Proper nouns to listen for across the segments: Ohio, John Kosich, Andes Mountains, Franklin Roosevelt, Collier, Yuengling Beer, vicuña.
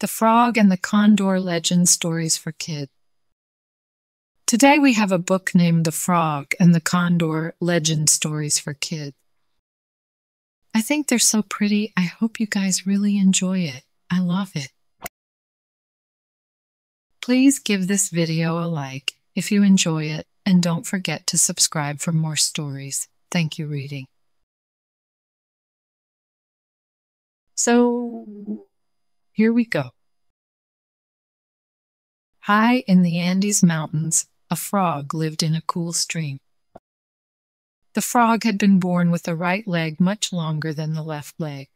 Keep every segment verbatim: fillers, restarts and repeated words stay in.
The Frog and the Condor Legend Stories for Kids. Today we have a book named The Frog and the Condor Legend Stories for Kids. I think they're so pretty. I hope you guys really enjoy it. I love it. Please give this video a like if you enjoy it, and don't forget to subscribe for more stories. Thank you, reading. So, here we go. High in the Andes Mountains, a frog lived in a cool stream. The frog had been born with the right leg much longer than the left leg.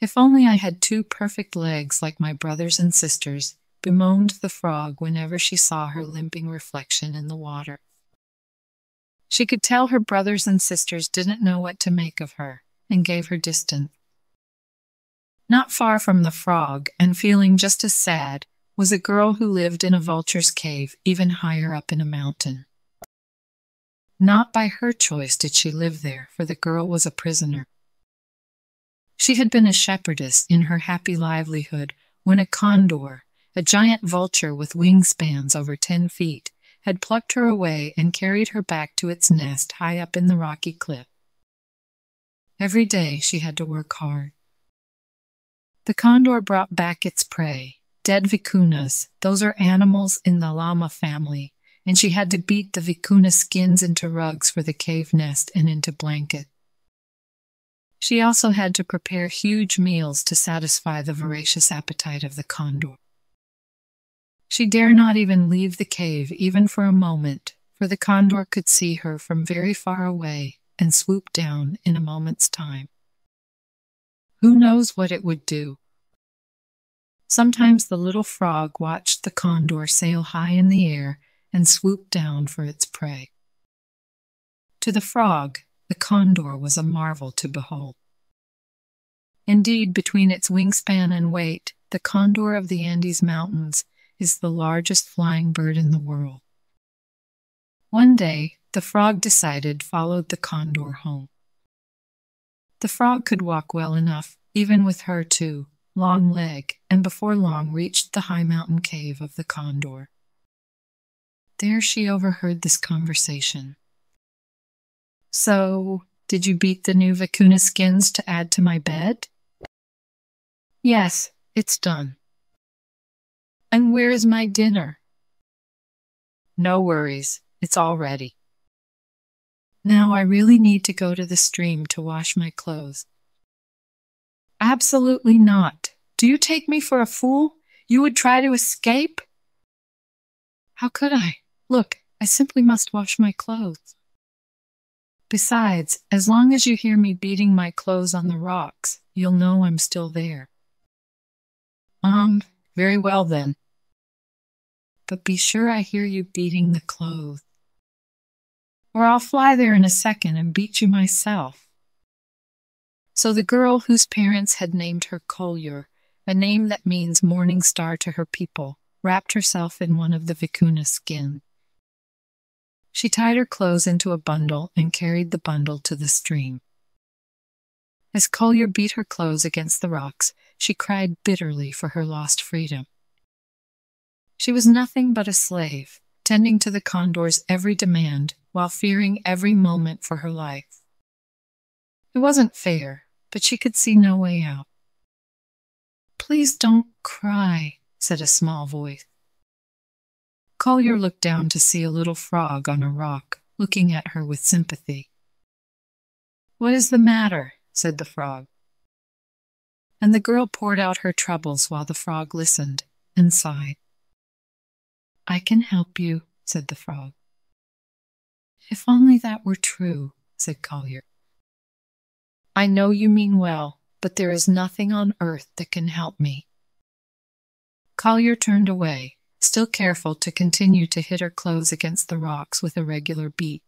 "If only I had two perfect legs like my brothers and sisters," bemoaned the frog whenever she saw her limping reflection in the water. She could tell her brothers and sisters didn't know what to make of her, and gave her distance. Not far from the frog, and feeling just as sad, was a girl who lived in a vulture's cave even higher up in a mountain. Not by her choice did she live there, for the girl was a prisoner. She had been a shepherdess in her happy livelihood when a condor, a giant vulture with wingspans over ten feet, had plucked her away and carried her back to its nest high up in the rocky cliff. Every day she had to work hard. The condor brought back its prey, dead vicuñas. Those are animals in the llama family, and she had to beat the vicuña skins into rugs for the cave nest and into blankets. She also had to prepare huge meals to satisfy the voracious appetite of the condor. She dare not even leave the cave, even for a moment, for the condor could see her from very far away and swoop down in a moment's time. Who knows what it would do? Sometimes the little frog watched the condor sail high in the air and swoop down for its prey. To the frog, the condor was a marvel to behold. Indeed, between its wingspan and weight, the condor of the Andes Mountains is the largest flying bird in the world. One day, the frog decided followed the condor home. The frog could walk well enough, even with her too long leg, and before long reached the high mountain cave of the condor. There she overheard this conversation. "So, did you beat the new vicuña skins to add to my bed?" "Yes, it's done." "And where is my dinner?" "No worries, it's all ready. Now I really need to go to the stream to wash my clothes." "Absolutely not. Do you take me for a fool? You would try to escape?" "How could I? Look, I simply must wash my clothes. Besides, as long as you hear me beating my clothes on the rocks, you'll know I'm still there." Um... "Very well, then. But be sure I hear you beating the clothes, or I'll fly there in a second and beat you myself." So the girl, whose parents had named her Collier, a name that means morning star to her people, wrapped herself in one of the vicuña skin. She tied her clothes into a bundle and carried the bundle to the stream. As Collier beat her clothes against the rocks, she cried bitterly for her lost freedom. She was nothing but a slave, tending to the condor's every demand, while fearing every moment for her life. It wasn't fair, but she could see no way out. "Please don't cry," said a small voice. Collier looked down to see a little frog on a rock, looking at her with sympathy. "What is the matter?" said the frog. And the girl poured out her troubles while the frog listened and sighed. "I can help you," said the frog. "If only that were true," said Collier. "I know you mean well, but there is nothing on earth that can help me." Collier turned away, still careful to continue to hit her clothes against the rocks with a regular beat.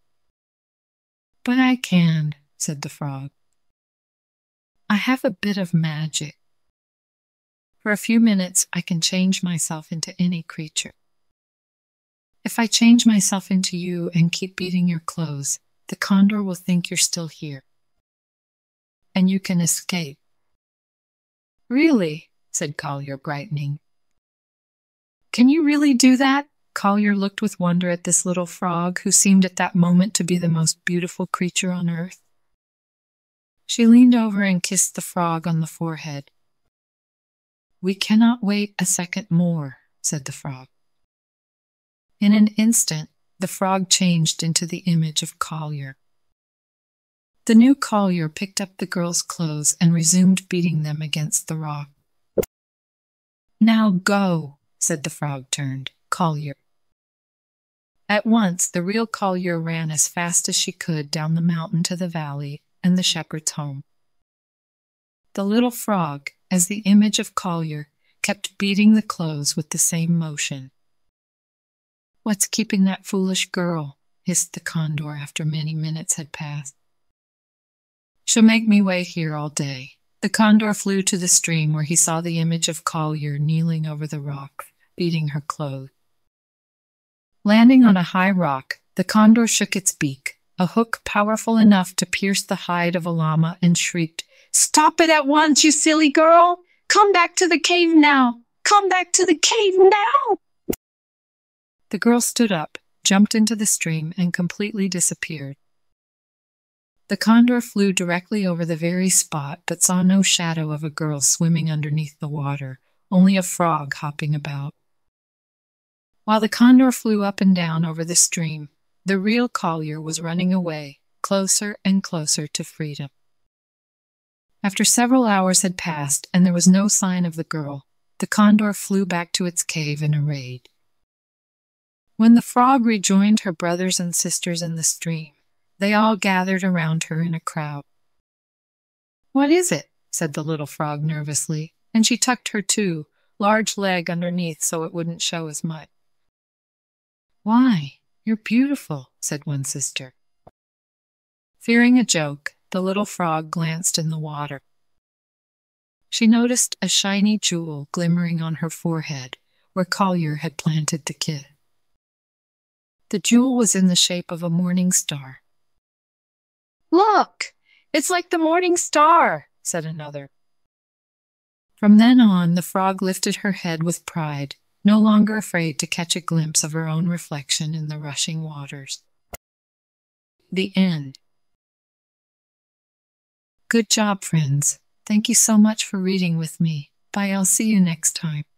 "But I can," said the frog. "I have a bit of magic. For a few minutes, I can change myself into any creature. If I change myself into you and keep beating your clothes, the condor will think you're still here, and you can escape." "Really? said Collier, brightening. Can you really do that? Collier looked with wonder at this little frog, who seemed at that moment to be the most beautiful creature on earth. She leaned over and kissed the frog on the forehead. We cannot wait a second more, said the frog. In an instant, the frog changed into the image of Collier. The new Collier picked up the girl's clothes and resumed beating them against the rock. Now go, said the frog turned, Collier. At once, the real Collier ran as fast as she could down the mountain to the valley and the shepherd's home. The little frog, as the image of Collier, kept beating the clothes with the same motion. What's keeping that foolish girl? Hissed the condor after many minutes had passed. She'll make me wait here all day. The condor flew to the stream where he saw the image of Collier kneeling over the rock, beating her clothes. Landing on a high rock, the condor shook its beak, a hook powerful enough to pierce the hide of a llama, and shrieked, Stop it at once, you silly girl! Come back to the cave now! Come back to the cave now! The girl stood up, jumped into the stream, and completely disappeared. The condor flew directly over the very spot, but saw no shadow of a girl swimming underneath the water, only a frog hopping about. While the condor flew up and down over the stream, the real Collier was running away, closer and closer to freedom. After several hours had passed and there was no sign of the girl, the condor flew back to its cave in a rage. When the frog rejoined her brothers and sisters in the stream, they all gathered around her in a crowd. What is it? Said the little frog nervously, and she tucked her, too, large leg underneath so it wouldn't show as much. Why, you're beautiful, said one sister. Fearing a joke, the little frog glanced in the water. She noticed a shiny jewel glimmering on her forehead, where Collier had planted the kid. The jewel was in the shape of a morning star. Look! It's like the morning star, said another. From then on, the frog lifted her head with pride, no longer afraid to catch a glimpse of her own reflection in the rushing waters. The end. Good job, friends. Thank you so much for reading with me. Bye, I'll see you next time.